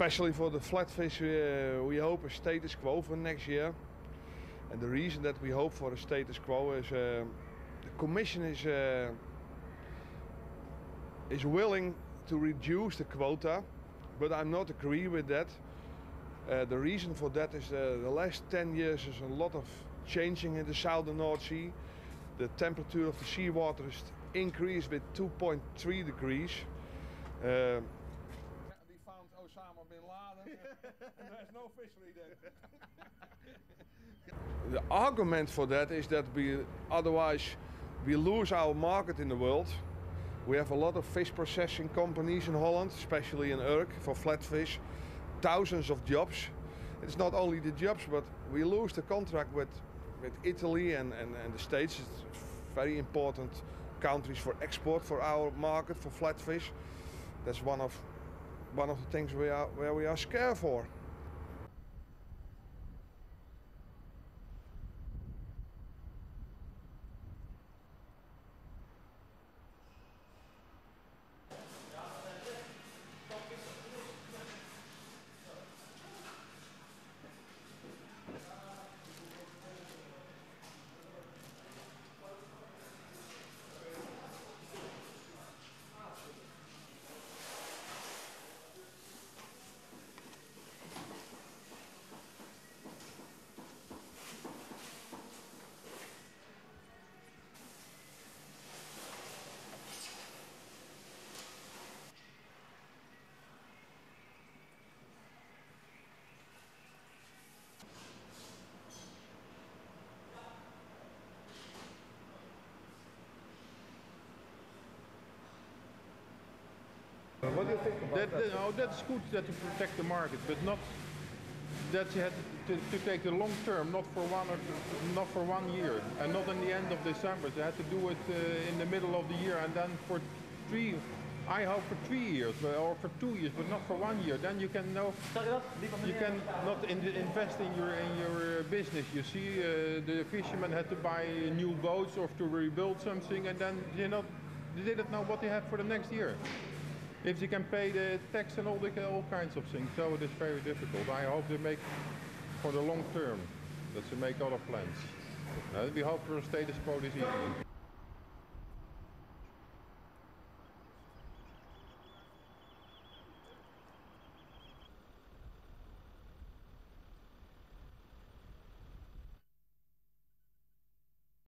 Especially for the flatfish, we hope a status quo for next year. And the reason that we hope for a status quo is the Commission is willing to reduce the quota, but I'm not agree with that. The reason for that is the last 10 years is a lot of changing in the southern North Sea. The temperature of the seawater is increased with 2.3 degrees. We found Osama bin Laden and there's no fishery there. The argument for that is that otherwise we lose our market in the world. We have a lot of fish processing companies in Holland, especially in Urk for flatfish. Thousands of jobs. It's not only the jobs, but we lose the contract with Italy and the States. It's very important countries for export, for our market, for flatfish. That's one of the things where we are scared for. What do you think about that? Oh, that's good that to protect the market, but not that you had to take the long term, not for one year, and not in the end of December. They had to do it in the middle of the year, and then for three. I hope for 3 years or for 2 years, but not for 1 year. Then you can know you can not invest in your business. You see, the fishermen had to buy new boats or to rebuild something, and then they didn't know what they had for the next year. If they can pay the tax and all kinds of things, so it is very difficult. I hope they make for the long term, that they make other plans. We hope for a status quo this evening.